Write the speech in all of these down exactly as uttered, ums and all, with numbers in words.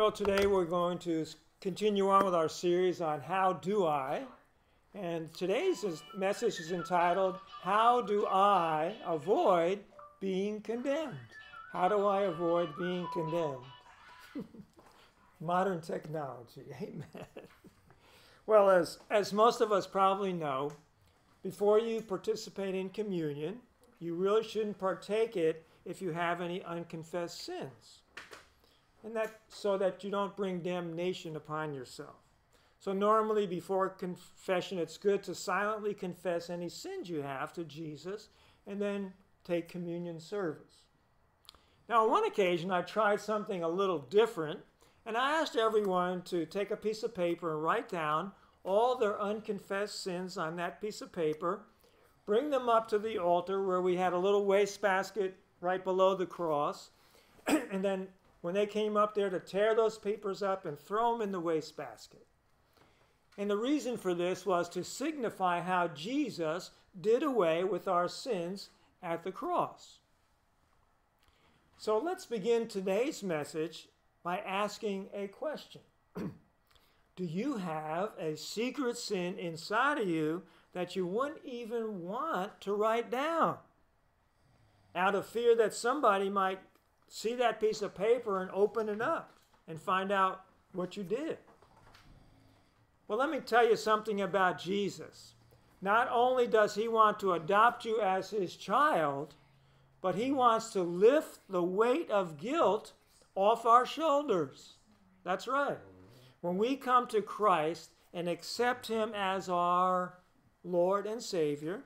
Well, today we're going to continue on with our series on How Do I? And today's message is entitled, How Do I Avoid Being Condemned? How do I avoid being condemned? Modern technology, amen. Well, as, as most of us probably know, before you participate in communion, you really shouldn't partake it if you have any unconfessed sins. And that so that you don't bring damnation upon yourself. So normally before confession, it's good to silently confess any sins you have to Jesus and then take communion service. Now, on one occasion, I tried something a little different, and I asked everyone to take a piece of paper and write down all their unconfessed sins on that piece of paper, bring them up to the altar where we had a little wastebasket right below the cross, and then when they came up there to tear those papers up and throw them in the wastebasket. And the reason for this was to signify how Jesus did away with our sins at the cross. So let's begin today's message by asking a question. Do you have a secret sin inside of you that you wouldn't even want to write down? Out of fear that somebody might see that piece of paper and open it up and find out what you did. Well, let me tell you something about Jesus. Not only does he want to adopt you as his child, but he wants to lift the weight of guilt off our shoulders. That's right. When we come to Christ and accept him as our Lord and Savior,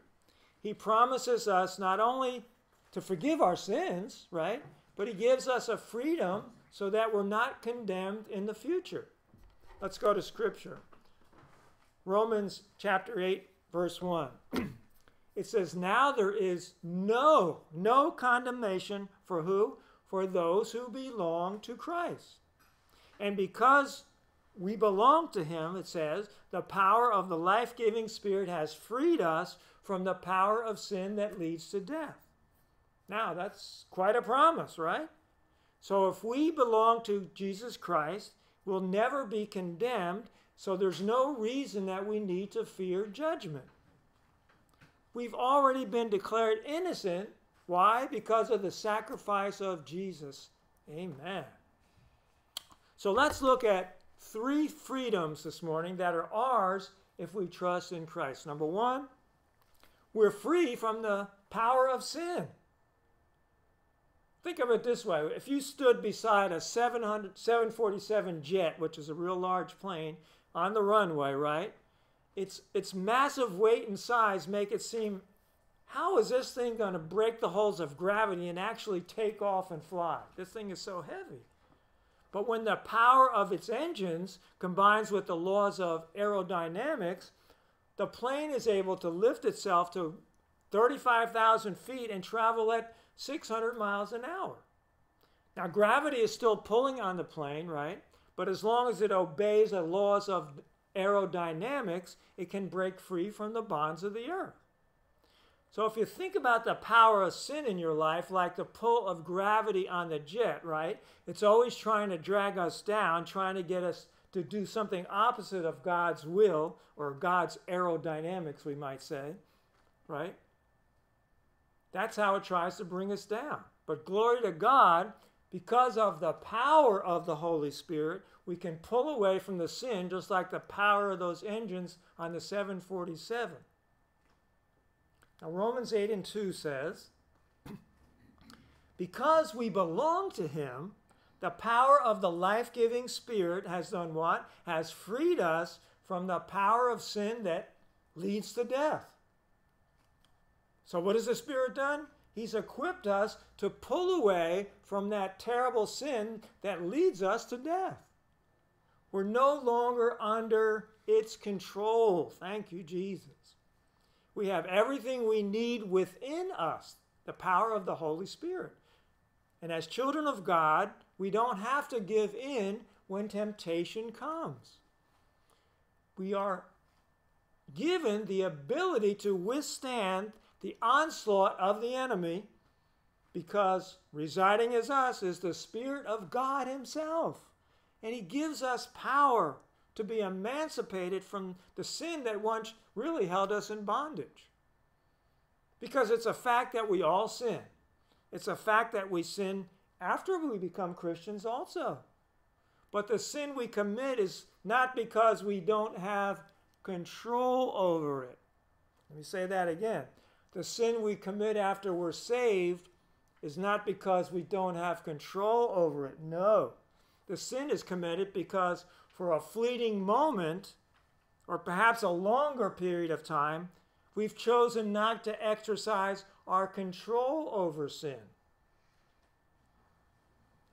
he promises us not only to forgive our sins, right? But he gives us a freedom so that we're not condemned in the future. Let's go to Scripture. Romans chapter eight, verse one. It says, now there is no, no condemnation for who? For those who belong to Christ. And because we belong to him, it says, the power of the life-giving Spirit has freed us from the power of sin that leads to death. Now, that's quite a promise, right? So if we belong to Jesus Christ, we'll never be condemned, so there's no reason that we need to fear judgment. We've already been declared innocent. Why? Because of the sacrifice of Jesus. Amen. So let's look at three freedoms this morning that are ours if we trust in Christ. Number one, we're free from the power of sin. Think of it this way. If you stood beside a seven forty-seven jet, which is a real large plane, on the runway, right? Its, its massive weight and size make it seem, how is this thing going to break the holds of gravity and actually take off and fly? This thing is so heavy. But when the power of its engines combines with the laws of aerodynamics, the plane is able to lift itself to thirty-five thousand feet and travel at six hundred miles an hour. Now, gravity is still pulling on the plane, right? But as long as it obeys the laws of aerodynamics, it can break free from the bonds of the earth. So if you think about the power of sin in your life, like the pull of gravity on the jet, right? It's always trying to drag us down, trying to get us to do something opposite of God's will, or God's aerodynamics, we might say, right? That's how it tries to bring us down. But glory to God, because of the power of the Holy Spirit, we can pull away from the sin just like the power of those engines on the seven forty-seven. Now Romans eight and two says, because we belong to him, the power of the life-giving Spirit has done what? Has freed us from the power of sin that leads to death. So what has the Spirit done? He's equipped us to pull away from that terrible sin that leads us to death. We're no longer under its control. Thank you, Jesus. We have everything we need within us, the power of the Holy Spirit. And as children of God, we don't have to give in when temptation comes. We are given the ability to withstand the onslaught of the enemy, because residing as us is the Spirit of God himself. and he gives us power to be emancipated from the sin that once really held us in bondage. Because it's a fact that we all sin. It's a fact that we sin after we become Christians also. But the sin we commit is not because we don't have control over it. Let me say that again. The sin we commit after we're saved is not because we don't have control over it. No. The sin is committed because for a fleeting moment, or perhaps a longer period of time, we've chosen not to exercise our control over sin.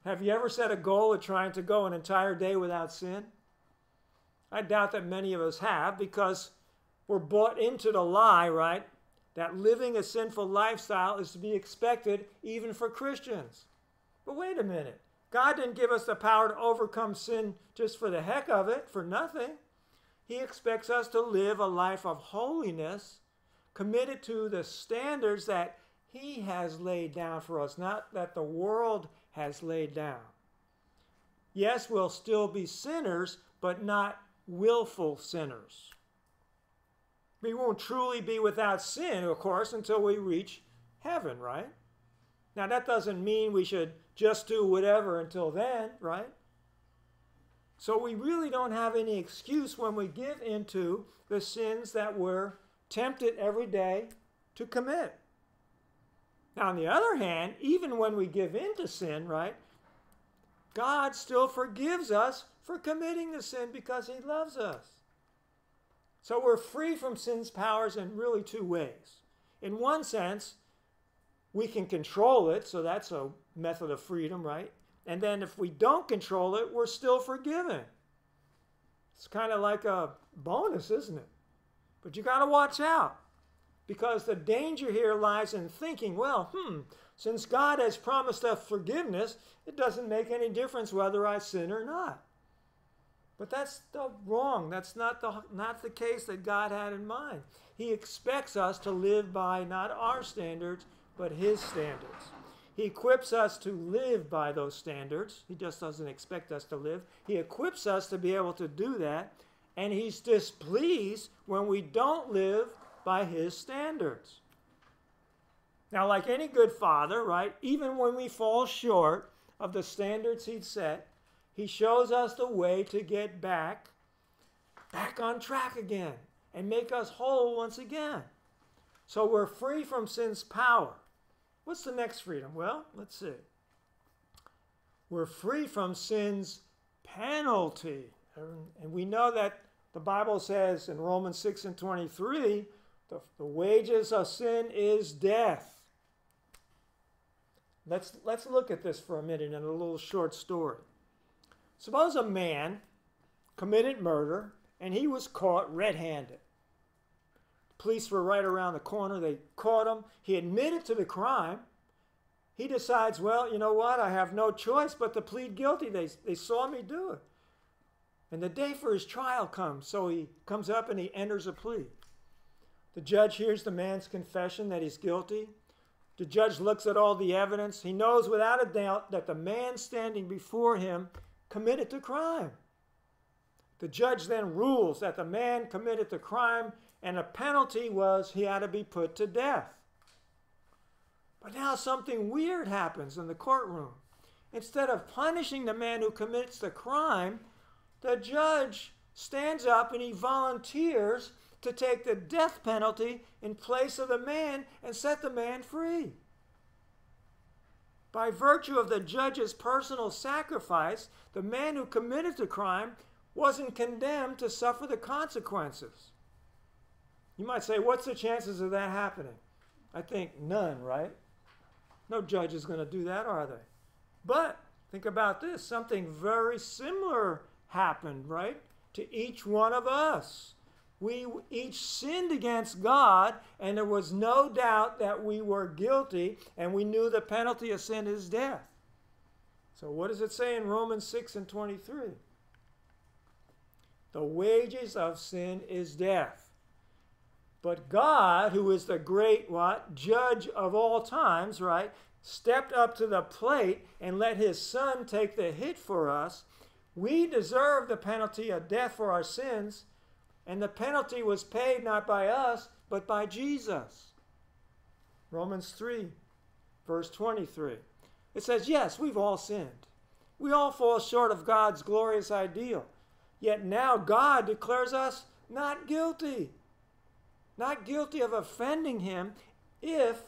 Have you ever set a goal of trying to go an entire day without sin? I doubt that many of us have, because we're bought into the lie, right, that living a sinful lifestyle is to be expected even for Christians. But wait a minute. God didn't give us the power to overcome sin just for the heck of it, for nothing. He expects us to live a life of holiness, committed to the standards that he has laid down for us, not that the world has laid down. Yes, we'll still be sinners, but not willful sinners. We won't truly be without sin, of course, until we reach heaven, right? Now, that doesn't mean we should just do whatever until then, right? So we really don't have any excuse when we give into the sins that we're tempted every day to commit. Now, on the other hand, even when we give into sin, right, God still forgives us for committing the sin because he loves us. So we're free from sin's powers in really two ways. In one sense, we can control it, so that's a method of freedom, right? And then if we don't control it, we're still forgiven. It's kind of like a bonus, isn't it? But you got to watch out, because the danger here lies in thinking, well, hmm, since God has promised us forgiveness, it doesn't make any difference whether I sin or not. But that's the wrong. That's not the, not the case that God had in mind. He expects us to live by not our standards, but his standards. He equips us to live by those standards. He just doesn't expect us to live. He equips us to be able to do that, and he's displeased when we don't live by his standards. Now, like any good father, right, even when we fall short of the standards he'd set, he shows us the way to get back, back on track again and make us whole once again. So we're free from sin's power. What's the next freedom? Well, let's see. We're free from sin's penalty. And we know that the Bible says in Romans six and twenty-three, the, the wages of sin is death. Let's, let's look at this for a minute in a little short story. Suppose a man committed murder and he was caught red-handed. Police were right around the corner. They caught him. He admitted to the crime. He decides, well, you know what? I have no choice but to plead guilty. They, they saw me do it. And the day for his trial comes, so he comes up and he enters a plea. The judge hears the man's confession that he's guilty. The judge looks at all the evidence. He knows without a doubt that the man standing before him committed the crime. The judge then rules that the man committed the crime, and the penalty was he had to be put to death. But now something weird happens in the courtroom. Instead of punishing the man who commits the crime, the judge stands up and he volunteers to take the death penalty in place of the man and set the man free. By virtue of the judge's personal sacrifice, the man who committed the crime wasn't condemned to suffer the consequences. You might say, what's the chances of that happening? I think none, right? No judge is going to do that, are they? But think about this. Something very similar happened, right, to each one of us. We each sinned against God, and there was no doubt that we were guilty, and we knew the penalty of sin is death. So what does it say in Romans six and twenty-three? The wages of sin is death. But God, who is the great, what, judge of all times, right, stepped up to the plate and let his son take the hit for us, We deserve the penalty of death for our sins, and the penalty was paid not by us, but by Jesus. Romans three, verse twenty-three. It says, yes, we've all sinned. We all fall short of God's glorious ideal. Yet now God declares us not guilty. Not guilty of offending him if,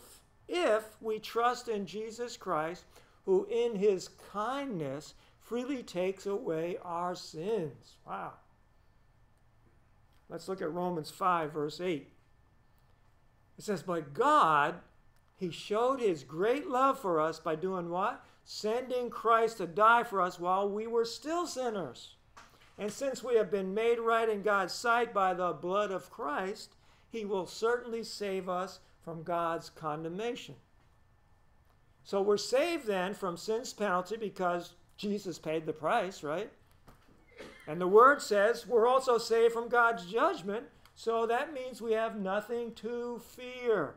if we trust in Jesus Christ, who in his kindness freely takes away our sins. Wow. Let's look at Romans five, verse eight. It says, but God, he showed his great love for us by doing what? Sending Christ to die for us while we were still sinners. And since we have been made right in God's sight by the blood of Christ, he will certainly save us from God's condemnation. So we're saved then from sin's penalty because Jesus paid the price, right? And the word says we're also saved from God's judgment, so that means we have nothing to fear.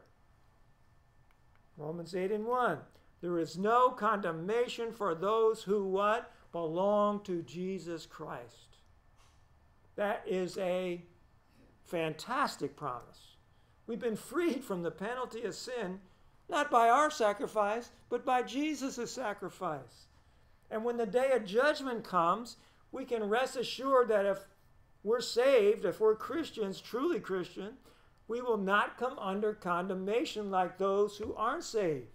Romans eight and one. There is no condemnation for those who what? Belong to Jesus Christ. That is a fantastic promise. We've been freed from the penalty of sin, not by our sacrifice, but by Jesus' sacrifice. And when the day of judgment comes, we can rest assured that if we're saved, if we're Christians, truly Christian, we will not come under condemnation like those who aren't saved.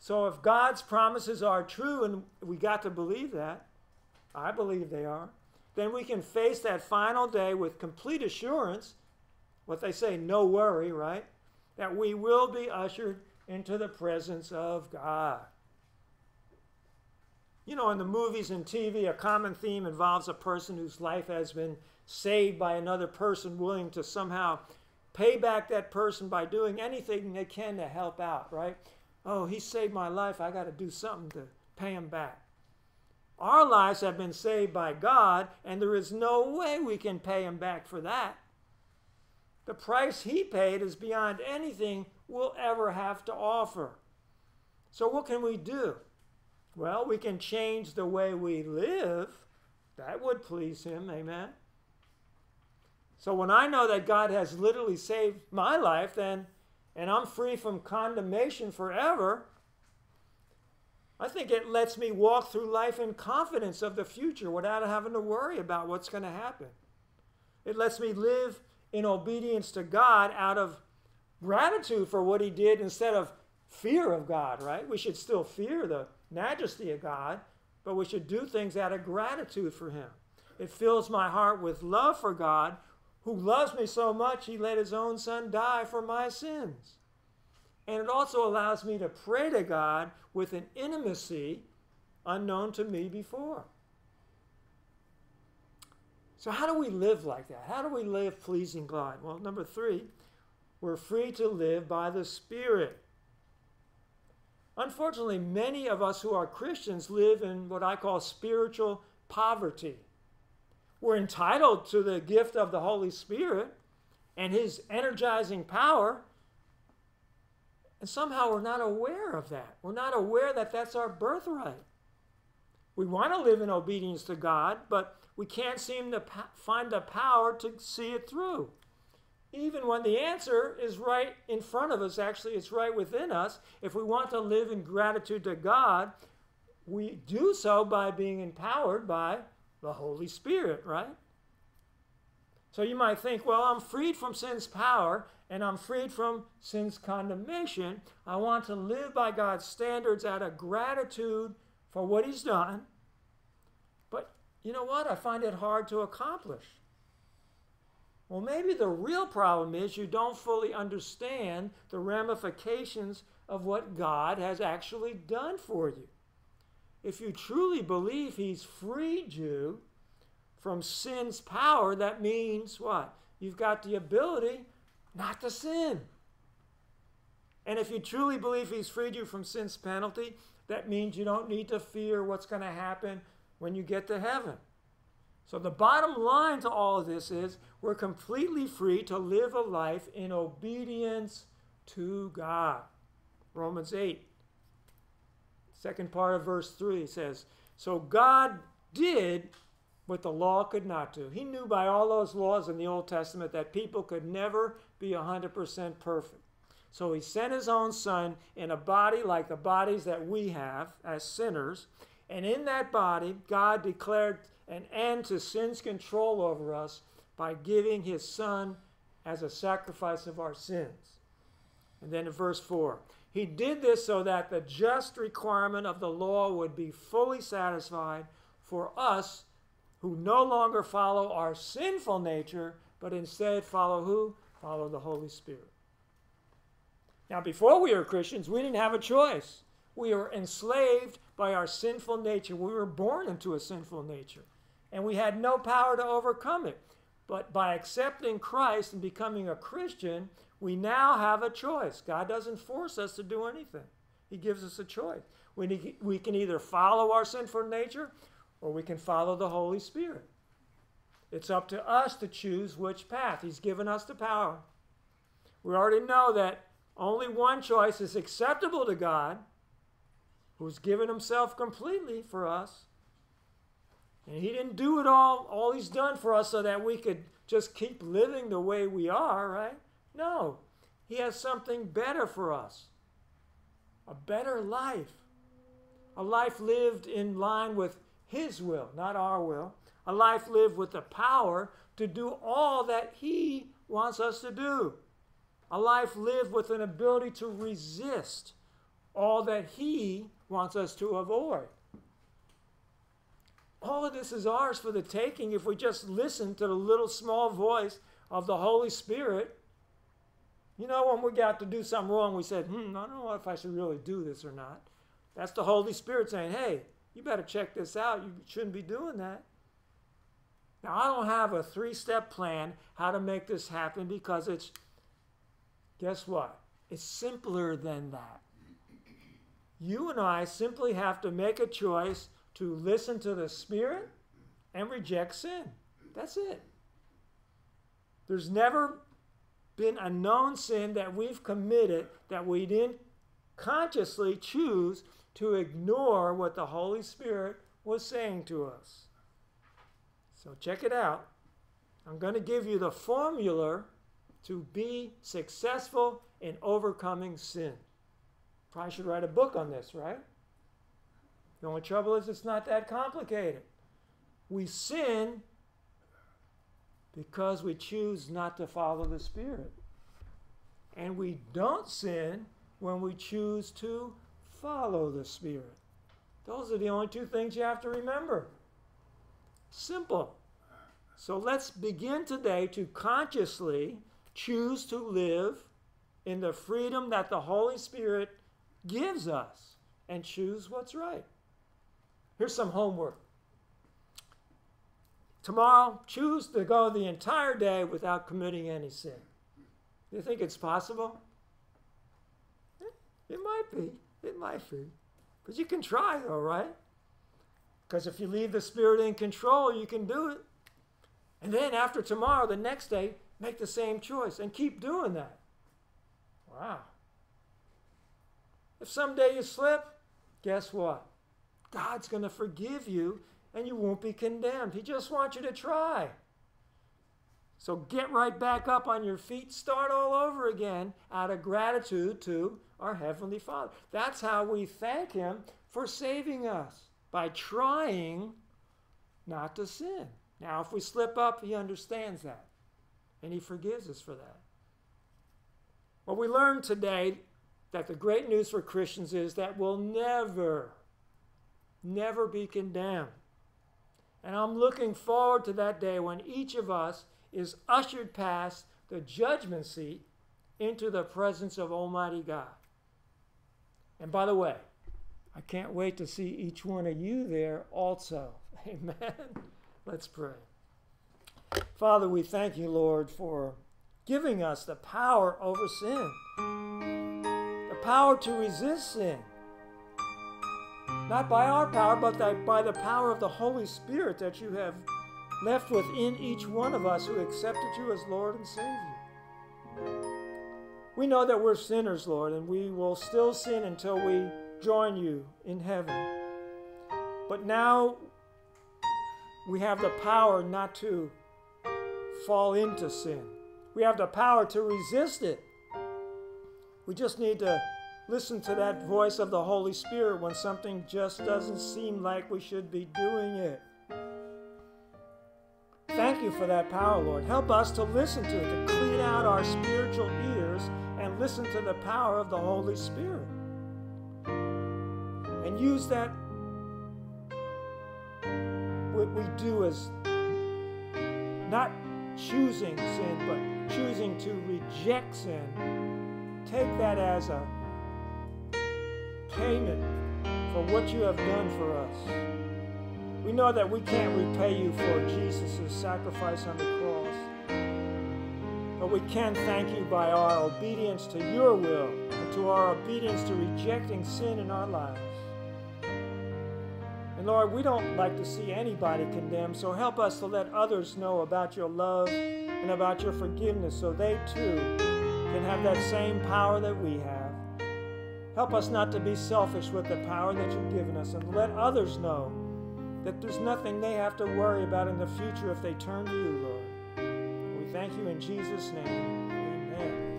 So if God's promises are true, and we got to believe that, I believe they are, then we can face that final day with complete assurance, what they say, no worry, right? That we will be ushered into the presence of God. You know, in the movies and T V, a common theme involves a person whose life has been saved by another person willing to somehow pay back that person by doing anything they can to help out, right? Oh, he saved my life. I got to do something to pay him back. Our lives have been saved by God, and there is no way we can pay him back for that. The price he paid is beyond anything we'll ever have to offer. So what can we do? Well, we can change the way we live. That would please him, amen? So when I know that God has literally saved my life, then, and I'm free from condemnation forever, I think it lets me walk through life in confidence of the future without having to worry about what's going to happen. It lets me live in obedience to God out of gratitude for what he did instead of fear of God, right? We should still fear the majesty of God, but we should do things out of gratitude for him. It fills my heart with love for God, who loves me so much he let his own son die for my sins. And it also allows me to pray to God with an intimacy unknown to me before. So how do we live like that? How do we live pleasing God? Well, number three, we're free to live by the Spirit. Unfortunately, many of us who are Christians live in what I call spiritual poverty. We're entitled to the gift of the Holy Spirit and his energizing power, and somehow we're not aware of that. We're not aware that that's our birthright. We want to live in obedience to God, but we can't seem to find the power to see it through. Even when the answer is right in front of us, actually it's right within us, if we want to live in gratitude to God, we do so by being empowered by the Holy Spirit, right? So you might think, well, I'm freed from sin's power and I'm freed from sin's condemnation. I want to live by God's standards out of gratitude for what he's done. But you know what? I find it hard to accomplish. Well, maybe the real problem is you don't fully understand the ramifications of what God has actually done for you. If you truly believe he's freed you from sin's power, that means what? You've got the ability not to sin. And if you truly believe he's freed you from sin's penalty, that means you don't need to fear what's going to happen when you get to heaven. So the bottom line to all of this is we're completely free to live a life in obedience to God. Romans eight, second part of verse three says, so God did what the law could not do. He knew by all those laws in the Old Testament that people could never be one hundred percent perfect. So he sent his own son in a body like the bodies that we have as sinners. And in that body, God declared an end to sin's control over us by giving his son as a sacrifice of our sins. And then in verse four, he did this so that the just requirement of the law would be fully satisfied for us who no longer follow our sinful nature, but instead follow who? Follow the Holy Spirit. Now, before we were Christians, we didn't have a choice. We were enslaved by our sinful nature. We were born into a sinful nature, and we had no power to overcome it. But by accepting Christ and becoming a Christian, we now have a choice. God doesn't force us to do anything. He gives us a choice. We, we can either follow our sinful nature, or we can follow the Holy Spirit. It's up to us to choose which path. He's given us the power. We already know that only one choice is acceptable to God, who's given himself completely for us. And he didn't do it all. All he's done for us so that we could just keep living the way we are, right? No. He has something better for us. A better life. A life lived in line with his will, not our will. A life lived with the power to do all that he wants us to do. A life lived with an ability to resist all that he wants us to avoid. All of this is ours for the taking if we just listen to the little small voice of the Holy Spirit. You know, when we got to do something wrong, we said, hmm, I don't know if I should really do this or not. That's the Holy Spirit saying, hey, you better check this out. You shouldn't be doing that. Now, I don't have a three-step plan how to make this happen because it's, guess what? It's simpler than that. You and I simply have to make a choice to listen to the Spirit and reject sin. That's it. There's never been a known sin that we've committed that we didn't consciously choose to ignore what the Holy Spirit was saying to us. So check it out. I'm going to give you the formula to be successful in overcoming sin. Probably should write a book on this, right? The only trouble is it's not that complicated. We sin because we choose not to follow the Spirit. And we don't sin when we choose to follow the Spirit. Those are the only two things you have to remember. Simple. So let's begin today to consciously choose to live in the freedom that the Holy Spirit gives us and choose what's right. Here's some homework. Tomorrow, choose to go the entire day without committing any sin. Do you think it's possible? It might be. It might be. But you can try, though, right? Because if you leave the Spirit in control, you can do it. And then after tomorrow, the next day, make the same choice and keep doing that. Wow. If someday you slip, guess what? God's going to forgive you and you won't be condemned. He just wants you to try. So get right back up on your feet. Start all over again out of gratitude to our Heavenly Father. That's how we thank him for saving us, by trying not to sin. Now, if we slip up, he understands that, and he forgives us for that. Well, we learned today that the great news for Christians is that we'll never, never be condemned. And I'm looking forward to that day when each of us is ushered past the judgment seat into the presence of Almighty God. And by the way, I can't wait to see each one of you there also. Amen. Let's pray. Father, we thank you, Lord, for giving us the power over sin, the power to resist sin, not by our power, but by the power of the Holy Spirit that you have left within each one of us who accepted you as Lord and Savior. We know that we're sinners, Lord, and we will still sin until we join you in heaven. But now we have the power not to fall into sin. We have the power to resist it. We just need to listen to that voice of the Holy Spirit when something just doesn't seem like we should be doing it. Thank you for that power, Lord. Help us to listen to it, to clean out our spiritual ears and listen to the power of the Holy Spirit. And use that, what we do is not choosing sin, but choosing to reject sin. Take that as a payment for what you have done for us. We know that we can't repay you for Jesus' sacrifice on the cross, but we can thank you by our obedience to your will and to our obedience to rejecting sin in our lives. And Lord, we don't like to see anybody condemned, so help us to let others know about your love and about your forgiveness so they too can have that same power that we have. Help us not to be selfish with the power that you've given us, and let others know that there's nothing they have to worry about in the future if they turn to you, Lord. We thank you in Jesus' name. Amen.